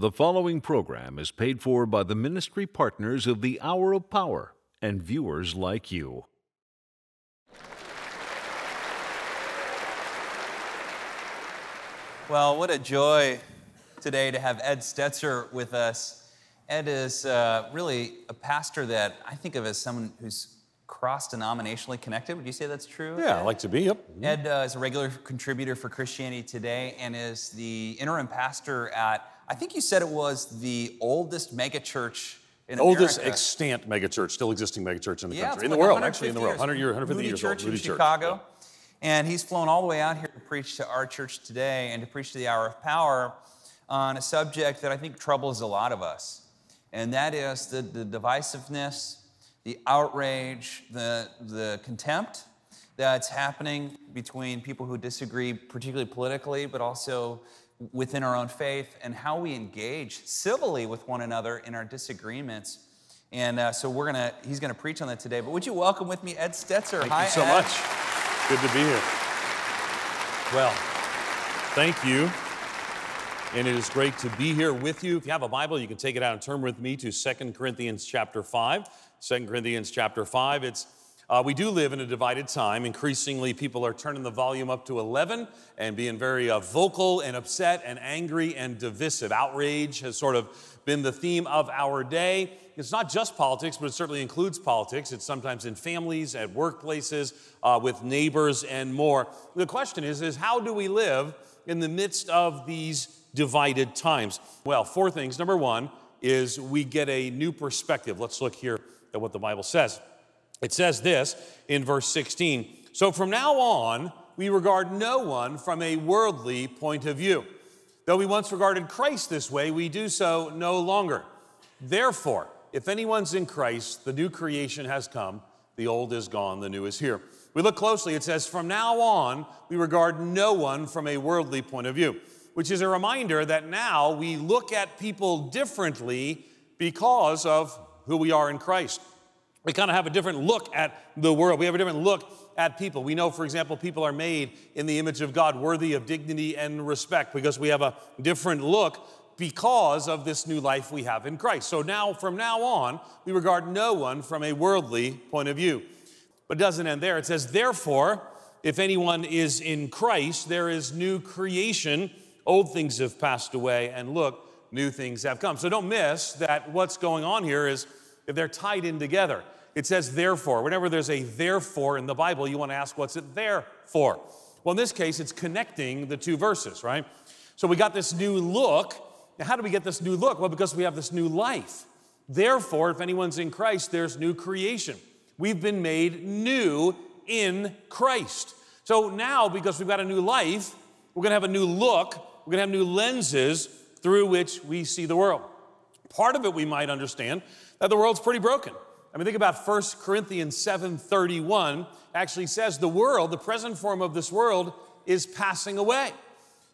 The following program is paid for by the ministry partners of the Hour of Power and viewers like you. Well, what a joy today to have Ed Stetzer with us. Ed is really a pastor that I think of as someone who's cross-denominationally connected. Would you say that's true? Yeah, Ed? I like to be, yep. Ed is a regular contributor for Christianity Today and is the interim pastor at, I think you said it was the oldest megachurch in America. Oldest extant megachurch, still existing megachurch in the country. In the world, actually, in the world. 150 years old, Moody Church in Chicago. Yeah. And he's flown all the way out here to preach to our church today and to preach to the Hour of Power on a subject that I think troubles a lot of us. And that is the divisiveness, the outrage, the contempt that's happening between people who disagree, particularly politically, but also within our own faith, and how we engage civilly with one another in our disagreements. And so he's gonna preach on that today. But would you welcome with me Ed Stetzer? Hi, Ed. Thank you so much. Good to be here. Well, thank you. And it is great to be here with you. If you have a Bible, you can take it out and turn with me to 2 Corinthians chapter 5. 2 Corinthians chapter 5, it's, we do live in a divided time. Increasingly, people are turning the volume up to 11 and being very vocal and upset and angry and divisive. Outrage has sort of been the theme of our day. It's not just politics, but it certainly includes politics. It's sometimes in families, at workplaces, with neighbors and more. The question is how do we live in the midst of these divided times? Well, four things. Number one is we get a new perspective. Let's look here at what the Bible says. It says this in verse 16, so from now on, we regard no one from a worldly point of view. Though we once regarded Christ this way, we do so no longer. Therefore, if anyone's in Christ, the new creation has come, the old is gone, the new is here. We look closely, it says, from now on, we regard no one from a worldly point of view, which is a reminder that now we look at people differently because of who we are in Christ. We kind of have a different look at the world. We have a different look at people. We know, for example, people are made in the image of God, worthy of dignity and respect, because we have a different look because of this new life we have in Christ. So now, from now on, we regard no one from a worldly point of view. But it doesn't end there. It says, therefore, if anyone is in Christ, there is new creation. Old things have passed away, and look, new things have come. So don't miss that what's going on here is they're tied in together. It says therefore. Whenever there's a therefore in the Bible, you want to ask, what's it there for? Well, in this case, it's connecting the two verses, right? So we got this new look. Now, how do we get this new look? Well, because we have this new life. Therefore, if anyone's in Christ, there's new creation. We've been made new in Christ. So now, because we've got a new life, we're going to have a new look. We're going to have new lenses through which we see the world. Part of it we might understand that the world's pretty broken. I mean, think about 1 Corinthians 7:31 actually says the world, the present form of this world, is passing away.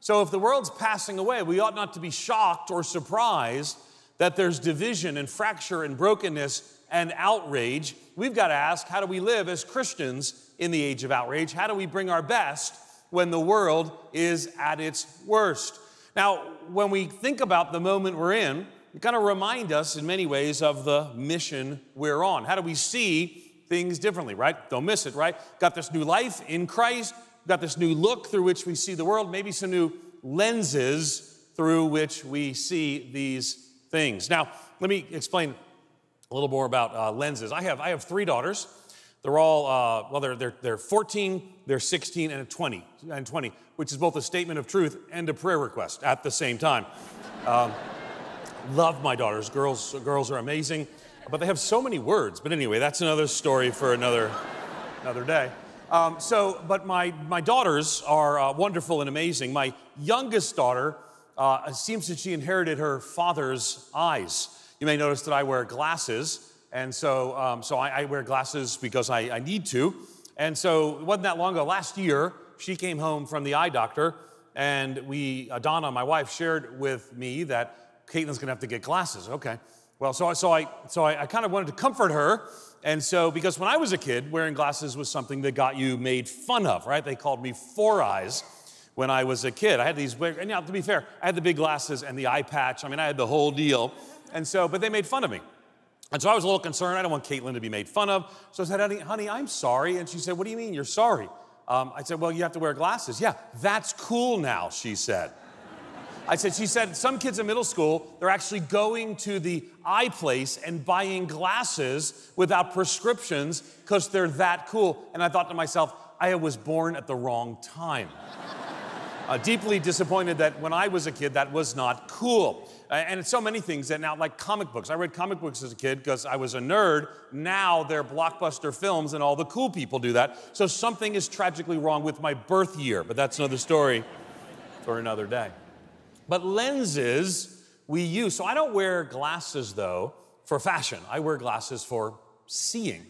So if the world's passing away, we ought not to be shocked or surprised that there's division and fracture and brokenness and outrage. We've got to ask, how do we live as Christians in the age of outrage? How do we bring our best when the world is at its worst? Now, when we think about the moment we're in, it kind of reminds us in many ways of the mission we're on. How do we see things differently, right? Don't miss it, right? Got this new life in Christ, got this new look through which we see the world, maybe some new lenses through which we see these things. Now, let me explain a little more about lenses. I have three daughters. They're all, they're 14, they're 16, and 20, which is both a statement of truth and a prayer request at the same time. Love my daughters. Girls are amazing, but they have so many words. But anyway, that's another story for another day. But my daughters are wonderful and amazing. My youngest daughter, it seems that she inherited her father's eyes. You may notice that I wear glasses, and so I wear glasses because I need to. And so it wasn't that long ago. Last year, she came home from the eye doctor, and Donna, my wife, shared with me that Caitlin's gonna have to get glasses. Okay. Well, so I kind of wanted to comfort her. And so, because when I was a kid, wearing glasses was something that got you made fun of, right? They called me Four Eyes when I was a kid. I had these big, and yeah, to be fair, I had the big glasses and the eye patch. I mean, I had the whole deal. And so, but they made fun of me. And so I was a little concerned. I don't want Caitlin to be made fun of. So I said, honey, I'm sorry. And she said, what do you mean you're sorry? I said, well, you have to wear glasses. Yeah, that's cool now, she said. She said, some kids in middle school, they're actually going to the eye place and buying glasses without prescriptions because they're that cool. And I thought to myself, I was born at the wrong time. Deeply disappointed that when I was a kid, that was not cool. And it's so many things that now, like comic books. I read comic books as a kid because I was a nerd. Now they're blockbuster films and all the cool people do that. So something is tragically wrong with my birth year, but that's another story for another day. But lenses we use. So I don't wear glasses, though, for fashion. I wear glasses for seeing.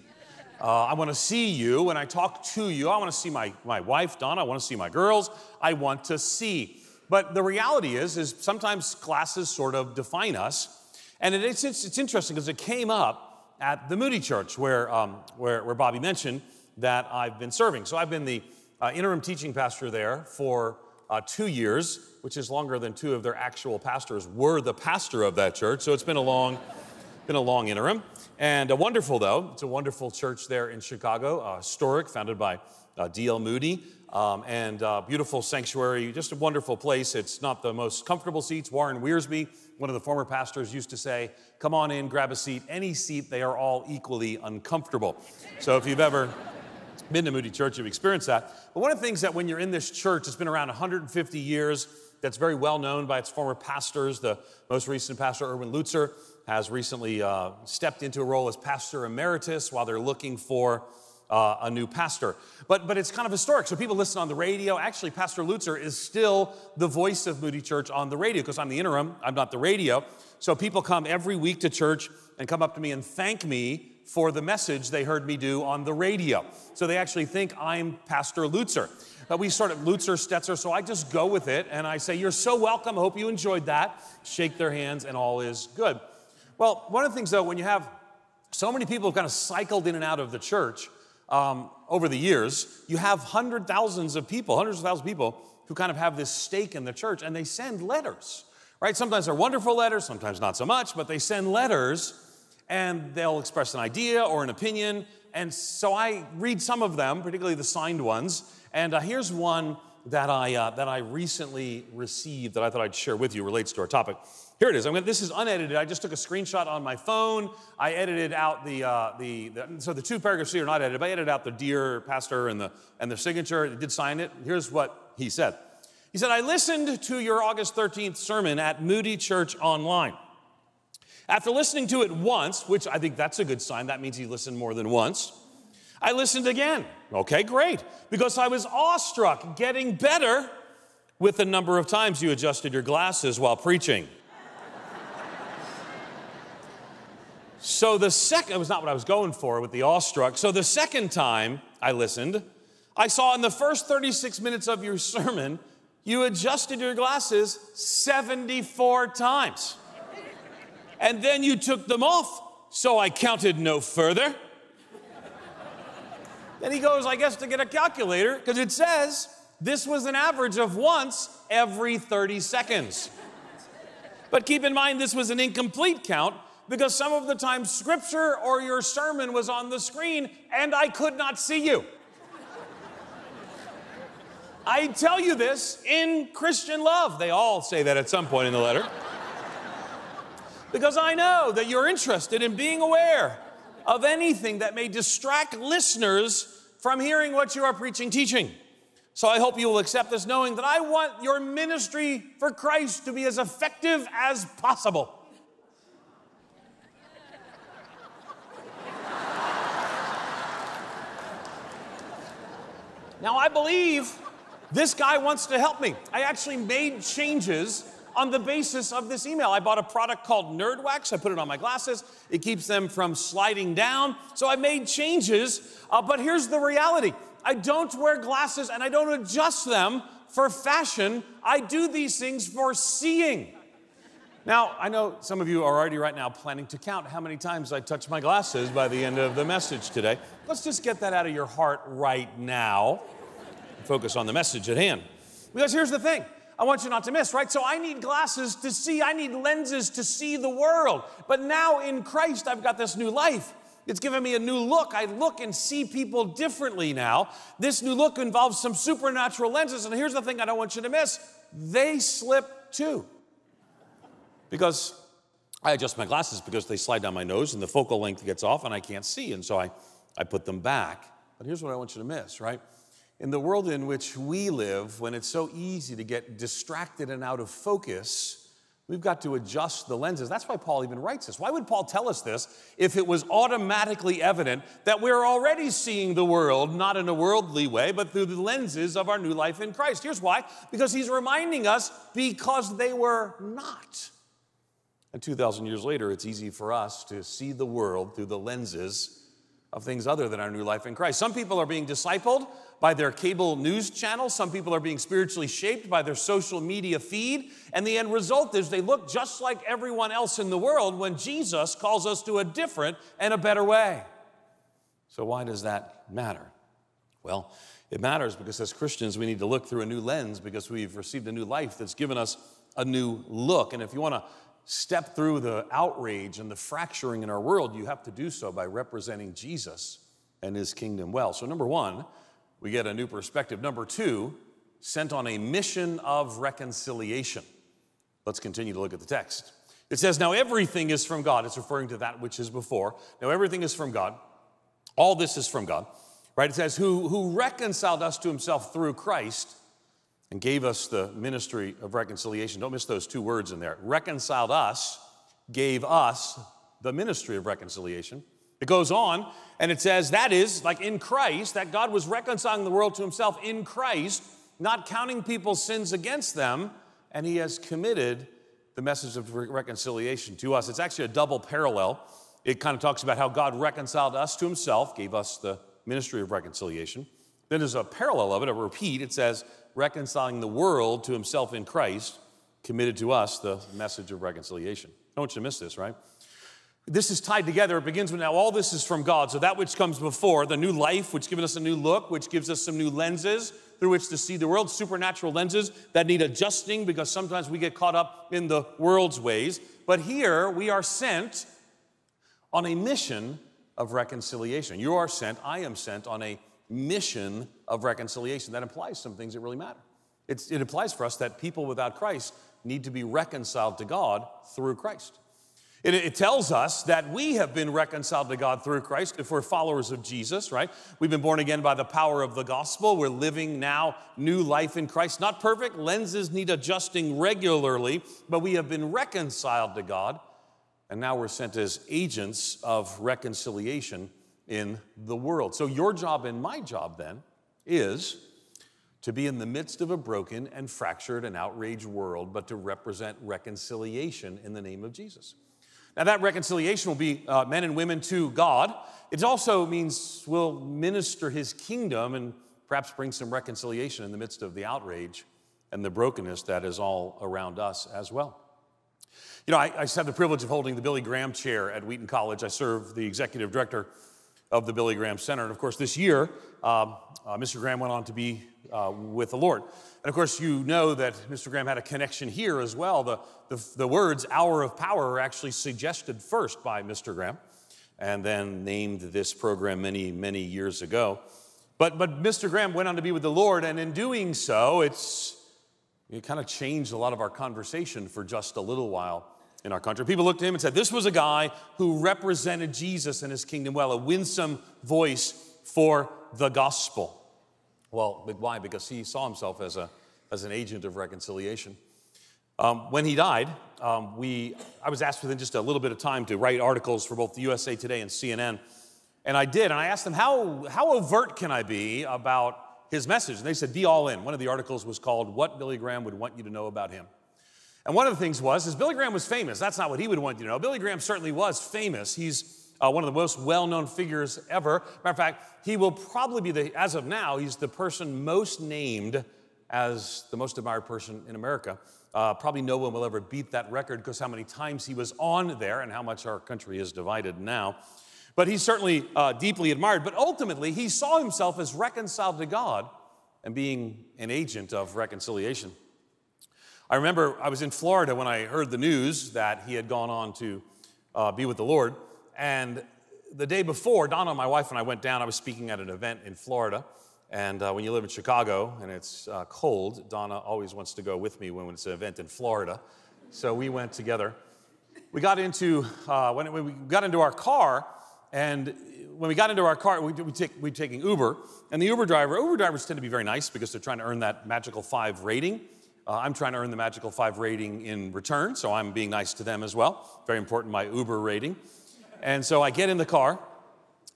I want to see you when I talk to you. I want to see my wife, Donna. I want to see my girls. I want to see. But the reality is sometimes glasses sort of define us. And it's interesting because it came up at the Moody Church where Bobby mentioned that I've been serving. So I've been the interim teaching pastor there for 2 years, which is longer than two of their actual pastors were the pastor of that church. So it's been a long interim. And wonderful, though. It's a wonderful church there in Chicago, historic, founded by D.L. Moody, and beautiful sanctuary, just a wonderful place. It's not the most comfortable seats. Warren Wearsby, one of the former pastors, used to say, come on in, grab a seat, any seat, they are all equally uncomfortable. So if you've ever been to Moody Church, you've experienced that. But one of the things that when you're in this church, it's been around 150 years, that's very well known by its former pastors. The most recent pastor, Erwin Lutzer, has recently stepped into a role as pastor emeritus while they're looking for a new pastor. But it's kind of historic, so people listen on the radio. Actually, Pastor Lutzer is still the voice of Moody Church on the radio because I'm the interim, I'm not the radio. So people come every week to church and come up to me and thank me for the message they heard me do on the radio. So they actually think I'm Pastor Lutzer. We started Lutzer, Stetzer, so I just go with it and I say, you're so welcome, hope you enjoyed that. Shake their hands and all is good. Well, one of the things, though, when you have so many people who've kind of cycled in and out of the church over the years, you have hundreds of thousands of people who kind of have this stake in the church, and they send letters, right? Sometimes they're wonderful letters, sometimes not so much, but they send letters, and they'll express an idea or an opinion, and so I read some of them, particularly the signed ones, and here's one that I recently received that I thought I'd share with you, relates to our topic. Here it is. This is unedited. I just took a screenshot on my phone. I edited out so the two paragraphs here are not edited, but I edited out the dear pastor and the signature. It did sign it. Here's what he said. He said, I listened to your August 13th sermon at Moody Church Online. After listening to it once, which I think that's a good sign. That means he listened more than once. I listened again. Okay, great. Because I was awestruck, getting better with the number of times you adjusted your glasses while preaching. So the second, it was not what I was going for with the awestruck. So the second time I listened, I saw in the first 36 minutes of your sermon, you adjusted your glasses 74 times. And then you took them off, so I counted no further. Then he goes, I guess, to get a calculator, because it says this was an average of once every 30 seconds. But keep in mind, this was an incomplete count, because some of the time scripture or your sermon was on the screen and I could not see you. I tell you this in Christian love. They all say that at some point in the letter. Because I know that you're interested in being aware of anything that may distract listeners from hearing what you are preaching, teaching. So I hope you will accept this, knowing that I want your ministry for Christ to be as effective as possible. Now, I believe this guy wants to help me. I actually made changes on the basis of this email. I bought a product called Nerdwax. I put it on my glasses. It keeps them from sliding down. So I made changes, but here's the reality. I don't wear glasses and I don't adjust them for fashion. I do these things for seeing. Now, I know some of you are already right now planning to count how many times I touch my glasses by the end of the message today. Let's just get that out of your heart right now. Focus on the message at hand. Because here's the thing. I want you not to miss, right? So I need glasses to see. I need lenses to see the world. But now in Christ, I've got this new life. It's given me a new look. I look and see people differently now. This new look involves some supernatural lenses. And here's the thing I don't want you to miss. They slip too. Because I adjust my glasses because they slide down my nose and the focal length gets off and I can't see. And so I put them back. But here's what I want you to miss, right? In the world in which we live, when it's so easy to get distracted and out of focus, we've got to adjust the lenses. That's why Paul even writes this. Why would Paul tell us this if it was automatically evident that we're already seeing the world, not in a worldly way, but through the lenses of our new life in Christ? Here's why. Because he's reminding us, because they were not. And 2,000 years later, it's easy for us to see the world through the lenses of things other than our new life in Christ. Some people are being discipled by their cable news channel. Some people are being spiritually shaped by their social media feed. And the end result is they look just like everyone else in the world when Jesus calls us to a different and a better way. So why does that matter? Well, it matters because as Christians, we need to look through a new lens because we've received a new life that's given us a new look. And if you want to step through the outrage and the fracturing in our world, you have to do so by representing Jesus and his kingdom well. So number one, we get a new perspective. Number two, sent on a mission of reconciliation. Let's continue to look at the text. It says, now everything is from God. It's referring to that which is before. Now everything is from God. All this is from God, right? It says, who reconciled us to himself through Christ and gave us the ministry of reconciliation. Don't miss those two words in there. Reconciled us, gave us the ministry of reconciliation. It goes on, and it says, that is, like in Christ, that God was reconciling the world to himself in Christ, not counting people's sins against them, and he has committed the message of reconciliation to us. It's actually a double parallel. It kind of talks about how God reconciled us to himself, gave us the ministry of reconciliation. Then there's a parallel of it, a repeat. It says, reconciling the world to himself in Christ, committed to us the message of reconciliation. I don't want you to miss this, right? This is tied together. It begins with, now all this is from God. So that which comes before, the new life, which gives us a new look, which gives us some new lenses through which to see the world, supernatural lenses that need adjusting because sometimes we get caught up in the world's ways. But here we are sent on a mission of reconciliation. You are sent, I am sent on a mission of reconciliation. That implies some things that really matter. It implies for us that people without Christ need to be reconciled to God through Christ. It tells us that we have been reconciled to God through Christ if we're followers of Jesus, right? We've been born again by the power of the gospel. We're living now new life in Christ. Not perfect. Lenses need adjusting regularly, but we have been reconciled to God, and now we're sent as agents of reconciliation in the world. So your job and my job then is to be in the midst of a broken and fractured and outraged world, but to represent reconciliation in the name of Jesus. Now that reconciliation will be men and women to God. It also means we'll minister his kingdom and perhaps bring some reconciliation in the midst of the outrage and the brokenness that is all around us as well. You know, I have the privilege of holding the Billy Graham Chair at Wheaton College. I serve the executive director of the Billy Graham Center. And of course, this year, Mr. Graham went on to be with the Lord. And of course, you know that Mr. Graham had a connection here as well. The words Hour of Power are actually suggested first by Mr. Graham and then named this program many, many years ago. But Mr. Graham went on to be with the Lord, and in doing so, it kind of changed a lot of our conversation for just a little while in our country. People looked at him and said, this was a guy who represented Jesus and his kingdom well, a winsome voice for the gospel. Well, why? Because he saw himself as an agent of reconciliation. When he died, I was asked within just a little bit of time to write articles for both the USA Today and CNN. And I did, and I asked them, how overt can I be about his message? And they said, be all in. One of the articles was called, What Billy Graham Would Want You to Know About Him. And one of the things was Billy Graham was famous. That's not what he would want you to know. Billy Graham certainly was famous. He's one of the most well-known figures ever. Matter of fact, he will probably be, as of now, he's the person most named as the most admired person in America. Probably no one will ever beat that record because how many times he was on there and how much our country is divided now. But he's certainly deeply admired. But ultimately, he saw himself as reconciled to God and being an agent of reconciliation. I remember I was in Florida when I heard the news that he had gone on to be with the Lord. And the day before, Donna, my wife, and I went down. I was speaking at an event in Florida. And when you live in Chicago and it's cold, Donna always wants to go with me when it's an event in Florida. So we went together. We got into, when we got into our car, and when we got into our car, we were taking Uber. And the Uber drivers tend to be very nice because they're trying to earn that magical 5 rating. I'm trying to earn the magical 5 rating in return, so I'm being nice to them as well. Very important, my Uber rating. And so I get in the car,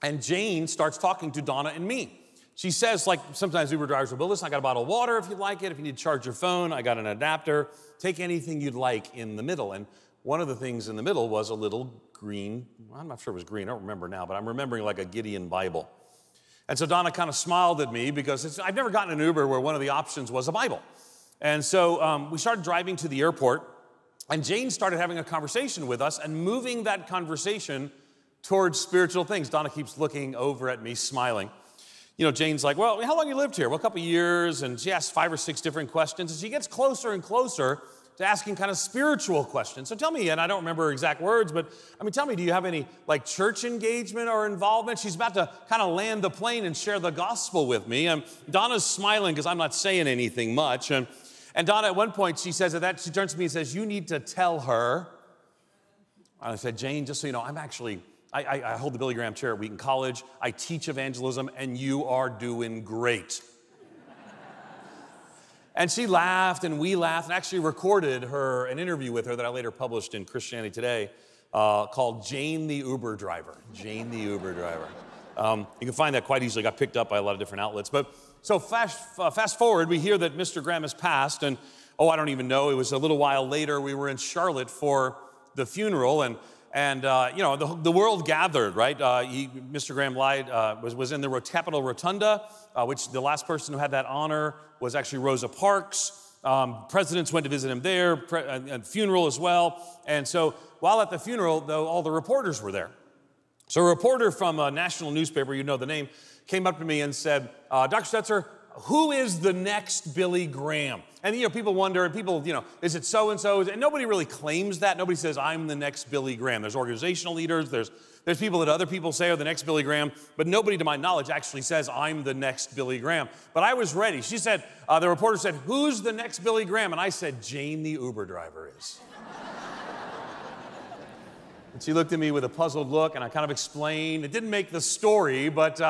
and Jane starts talking to Donna and me. She says, like sometimes Uber drivers will be, listen, I got a bottle of water if you'd like it. If you need to charge your phone, I got an adapter. Take anything you'd like in the middle. And one of the things in the middle was a little green, I'm not sure it was green, I don't remember now, but I'm remembering like a Gideon Bible. And so Donna kind of smiled at me because I've never gotten an Uber where one of the options was a Bible. And so we started driving to the airport, and Jane started having a conversation with us and moving that conversation towards spiritual things. Donna keeps looking over at me, smiling. You know, Jane's like, well, how long you lived here? Well, a couple years, and she asks 5 or 6 different questions, and she gets closer and closer to asking kind of spiritual questions. So tell me, and I don't remember her exact words, but I mean, tell me, do you have any like church engagement or involvement? She's about to kind of land the plane and share the gospel with me. And Donna's smiling because I'm not saying anything much. And Donna, at one point, she says that, she turns to me and says, you need to tell her. I said, Jane, just so you know, I'm actually, I hold the Billy Graham chair at Wheaton College. I teach evangelism, and you are doing great. And she laughed, and we laughed, and actually recorded her an interview with her that I later published in Christianity Today called Jane the Uber Driver. Jane the Uber Driver. You can find that quite easily. It got picked up by a lot of different outlets. But so fast forward, we hear that Mr. Graham has passed, and oh, I don't even know. It was a little while later. We were in Charlotte for the funeral, and you know, the world gathered, right? Mr. Graham was in the Capitol Rotunda, which the last person who had that honor was actually Rosa Parks. Presidents went to visit him there, and funeral as well. And so while at the funeral, though, all the reporters were there. So a reporter from a national newspaper, you know the name, came up to me and said, Dr. Stetzer, who is the next Billy Graham? And, you know, people wonder, and people, you know, is it so-and-so? And nobody really claims that. Nobody says, I'm the next Billy Graham. There's organizational leaders. There's people that other people say are the next Billy Graham. But nobody, to my knowledge, actually says, I'm the next Billy Graham. But I was ready. She said, the reporter said, who's the next Billy Graham? And I said, Jane the Uber driver is. And she looked at me with a puzzled look, and I kind of explained. It didn't make the story, but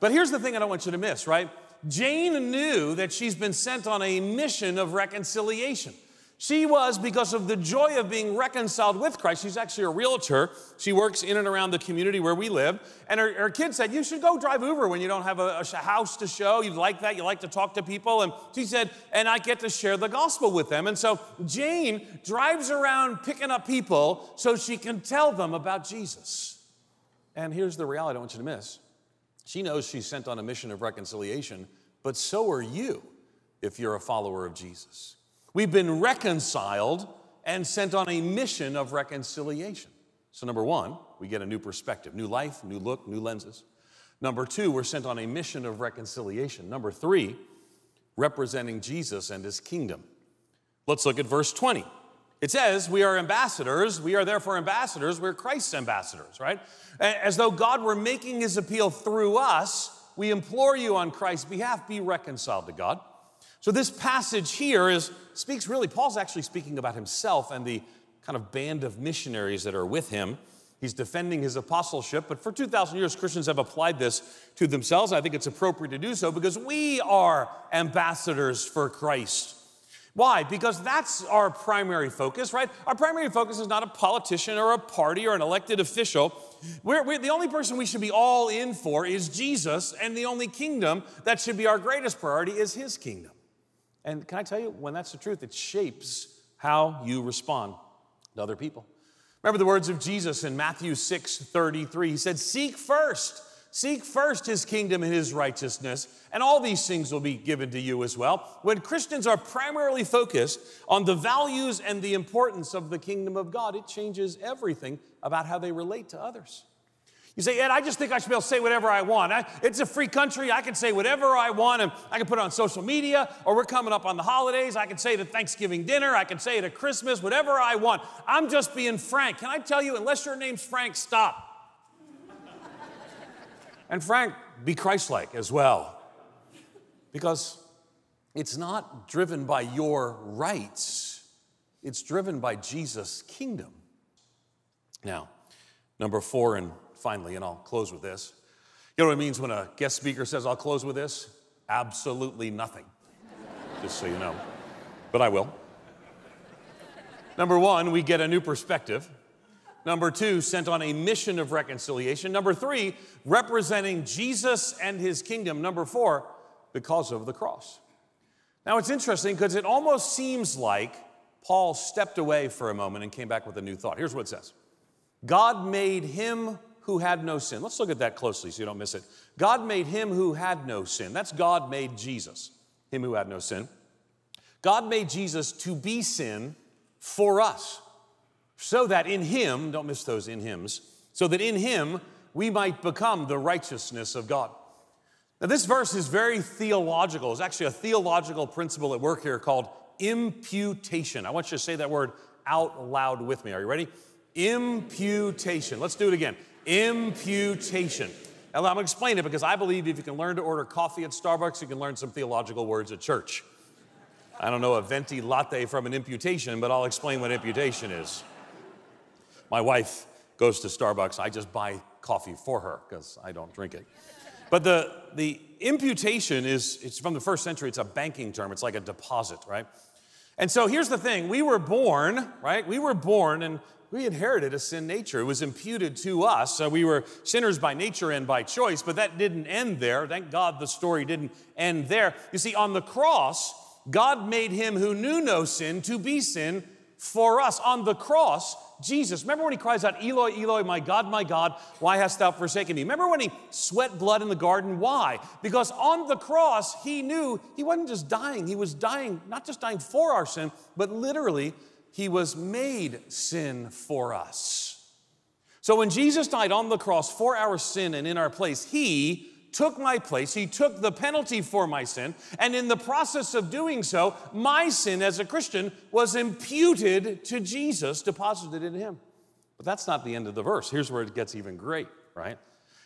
here's the thing I don't want you to miss, right? Jane knew that she's been sent on a mission of reconciliation. She was, because of the joy of being reconciled with Christ, she's actually a realtor. She works in and around the community where we live. And her kid said, you should go drive Uber when you don't have a house to show. You like that. You like to talk to people. And she said, and I get to share the gospel with them. And so Jane drives around picking up people so she can tell them about Jesus. And here's the reality I don't want you to miss. She knows she's sent on a mission of reconciliation, but so are you if you're a follower of Jesus. We've been reconciled and sent on a mission of reconciliation. So number one, we get a new perspective, new life, new look, new lenses. Number two, we're sent on a mission of reconciliation. Number three, representing Jesus and his kingdom. Let's look at verse 20. It says, we are ambassadors, we are therefore ambassadors, we're Christ's ambassadors, right? As though God were making his appeal through us, we implore you on Christ's behalf, be reconciled to God. So this passage here speaks really, Paul's actually speaking about himself and the kind of band of missionaries that are with him. He's defending his apostleship, but for 2,000 years, Christians have applied this to themselves. I think it's appropriate to do so because we are ambassadors for Christ. Why? Because that's our primary focus, right? Our primary focus is not a politician or a party or an elected official. The only person we should be all in for is Jesus, and the only kingdom that should be our greatest priority is his kingdom. And can I tell you, when that's the truth, it shapes how you respond to other people. Remember the words of Jesus in Matthew 6:33. He said, Seek first his kingdom and his righteousness, and all these things will be given to you as well. When Christians are primarily focused on the values and the importance of the kingdom of God, it changes everything about how they relate to others. You say, Ed, I just think I should be able to say whatever I want. It's a free country. I can say whatever I want, and I can put it on social media, or we're coming up on the holidays. I can say it at Thanksgiving dinner. I can say it at Christmas, whatever I want. I'm just being Frank. Can I tell you, unless your name's Frank, stop. And Frank, be Christ-like as well, because it's not driven by your rights. It's driven by Jesus' kingdom. Now, number four, and finally, and I'll close with this. You know what it means when a guest speaker says, I'll close with this? Absolutely nothing, just so you know. But I will. Number one, we get a new perspective. Number two, sent on a mission of reconciliation. Number three, representing Jesus and his kingdom. Number four, because of the cross. Now, it's interesting because it almost seems like Paul stepped away for a moment and came back with a new thought. Here's what it says. God made him who had no sin. Let's look at that closely so you don't miss it. God made him who had no sin. That's God made Jesus, him who had no sin. God made Jesus to be sin for us, so that in him, don't miss those in hims, so that in him we might become the righteousness of God. Now, this verse is very theological. It's actually a theological principle at work here called imputation. I want you to say that word out loud with me. Are you ready? Imputation. Let's do it again. Imputation. Now, I'm going to explain it because I believe if you can learn to order coffee at Starbucks, you can learn some theological words at church. I don't know a venti latte from an imputation, but I'll explain what imputation is. My wife goes to Starbucks. I just buy coffee for her because I don't drink it. But the imputation is, it's from the first century. It's a banking term. It's like a deposit, right? And so here's the thing. We were born, right? We were born and we inherited a sin nature. It was imputed to us. So we were sinners by nature and by choice, but that didn't end there. Thank God the story didn't end there. You see, on the cross, God made him who knew no sin to be sin for us. On the cross, Jesus, remember when he cries out, Eloi, Eloi, my God, why hast thou forsaken me? Remember when he sweat blood in the garden? Why? Because on the cross, he knew he wasn't just dying. He was dying, not just dying for our sin, but literally he was made sin for us. So when Jesus died on the cross for our sin and in our place, he took my place. He took the penalty for my sin. And in the process of doing so, my sin as a Christian was imputed to Jesus, deposited in him. But that's not the end of the verse. Here's where it gets even great, right?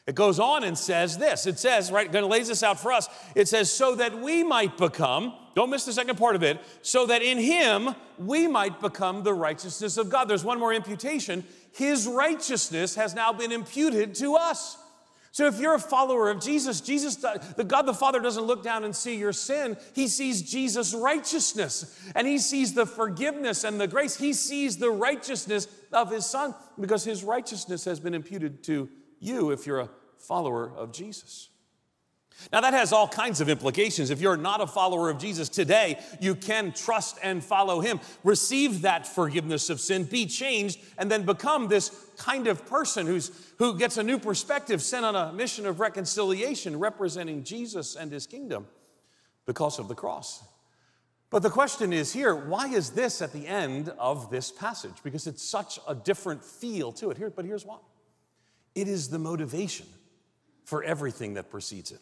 It goes on and says this. It says, right, it lays this out for us. It says, so that we might become, don't miss the second part of it, so that in him we might become the righteousness of God. There's one more imputation. His righteousness has now been imputed to us. So if you're a follower of Jesus, God the Father doesn't look down and see your sin. He sees Jesus' righteousness, and he sees the forgiveness and the grace. He sees the righteousness of his Son because his righteousness has been imputed to you if you're a follower of Jesus. Now, that has all kinds of implications. If you're not a follower of Jesus today, you can trust and follow him, receive that forgiveness of sin, be changed, and then become this kind of person who gets a new perspective, sent on a mission of reconciliation, representing Jesus and his kingdom because of the cross. But the question is here, why is this at the end of this passage? Because it's such a different feel to it. But here's why. It is the motivation for everything that precedes it.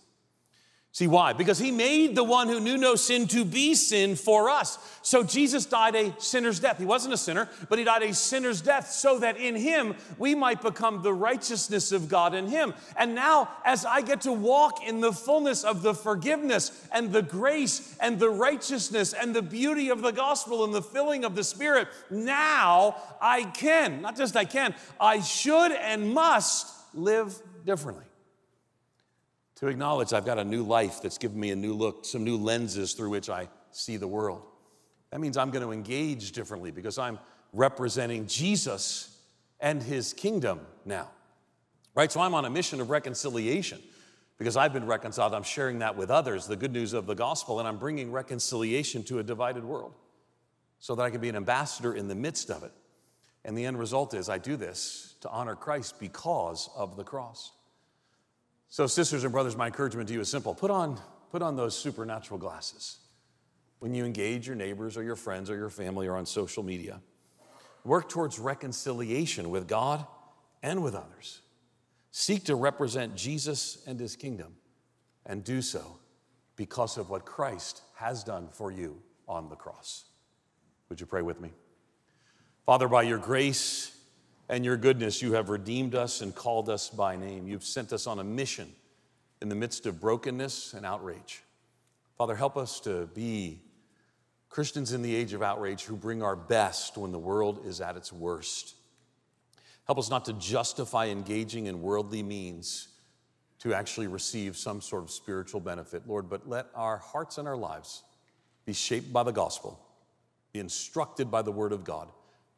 See why? Because he made the one who knew no sin to be sin for us. So Jesus died a sinner's death. He wasn't a sinner, but he died a sinner's death so that in him we might become the righteousness of God in him. And now as I get to walk in the fullness of the forgiveness and the grace and the righteousness and the beauty of the gospel and the filling of the Spirit, now I can, not just I can, I should and must live differently. To acknowledge I've got a new life that's given me a new look, some new lenses through which I see the world. That means I'm going to engage differently because I'm representing Jesus and his kingdom now, right? So I'm on a mission of reconciliation because I've been reconciled. I'm sharing that with others, the good news of the gospel, and I'm bringing reconciliation to a divided world so that I can be an ambassador in the midst of it. And the end result is I do this to honor Christ because of the cross. So sisters and brothers, my encouragement to you is simple. Put on those supernatural glasses when you engage your neighbors or your friends or your family or on social media. Work towards reconciliation with God and with others Seek to represent Jesus and his kingdom, and do so because of what Christ has done for you on the cross. Would you pray with me? Father, by your grace and your goodness, you have redeemed us and called us by name. You've sent us on a mission in the midst of brokenness and outrage. Father, help us to be Christians in the age of outrage who bring our best when the world is at its worst. Help us not to justify engaging in worldly means to actually receive some sort of spiritual benefit, Lord, but let our hearts and our lives be shaped by the gospel, be instructed by the word of God,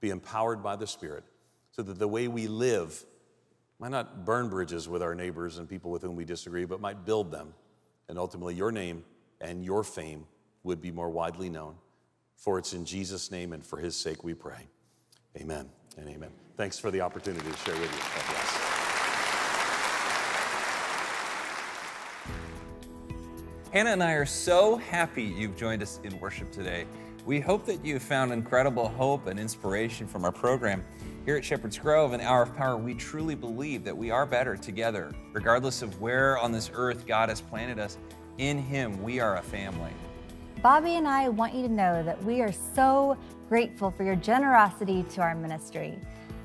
be empowered by the Spirit, so that the way we live might not burn bridges with our neighbors and people with whom we disagree, but might build them, and ultimately your name and your fame would be more widely known. For it's in Jesus' name and for his sake we pray. Amen and amen. Thanks for the opportunity to share with you. God bless. Hannah and I are so happy you've joined us in worship today. We hope that you found incredible hope and inspiration from our program. Here at Shepherd's Grove and Hour of Power, we truly believe that we are better together. Regardless of where on this earth God has planted us, in him we are a family. Bobby and I want you to know that we are so grateful for your generosity to our ministry.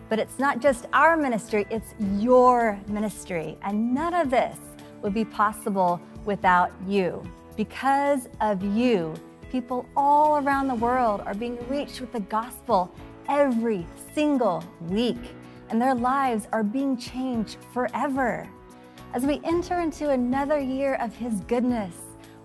But it's not just our ministry, it's your ministry. And none of this would be possible without you. Because of you, people all around the world are being reached with the gospel every single week, and their lives are being changed forever. As we enter into another year of his goodness,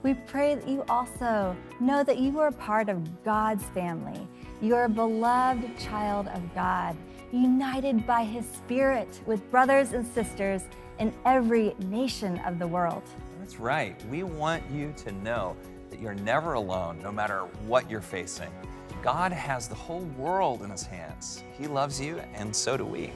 we pray that you also know that you are a part of God's family. You are a beloved child of God, united by his Spirit with brothers and sisters in every nation of the world. That's right. We want you to know that you're never alone, no matter what you're facing. God has the whole world in his hands. He loves you, and so do we.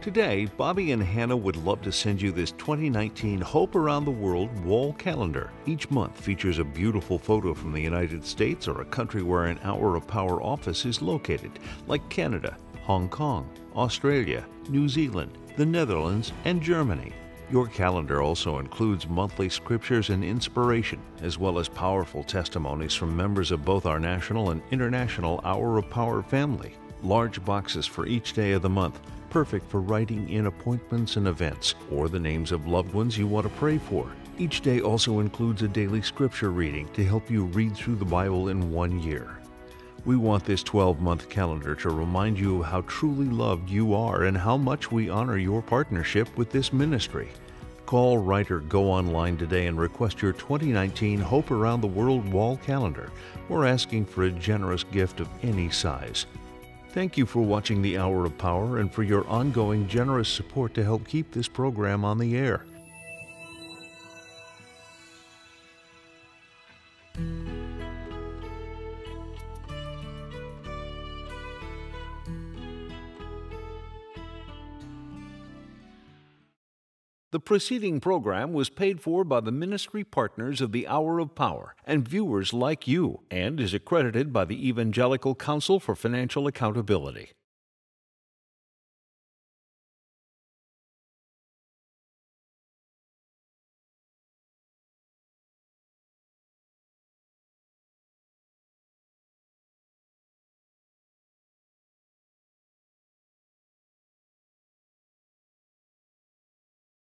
Today, Bobby and Hannah would love to send you this 2019 Hope Around the World wall calendar. Each month features a beautiful photo from the United States or a country where an Hour of Power office is located, like Canada, Hong Kong, Australia, New Zealand, the Netherlands, and Germany. Your calendar also includes monthly scriptures and inspiration, as well as powerful testimonies from members of both our national and international Hour of Power family. Large boxes for each day of the month, perfect for writing in appointments and events, or the names of loved ones you want to pray for. Each day also includes a daily scripture reading to help you read through the Bible in one year. We want this 12-month calendar to remind you of how truly loved you are and how much we honor your partnership with this ministry. Call, write, or go online today and request your 2019 Hope Around the World wall calendar. We're asking for a generous gift of any size. Thank you for watching the Hour of Power and for your ongoing generous support to help keep this program on the air. The preceding program was paid for by the ministry partners of the Hour of Power and viewers like you, and is accredited by the Evangelical Council for Financial Accountability.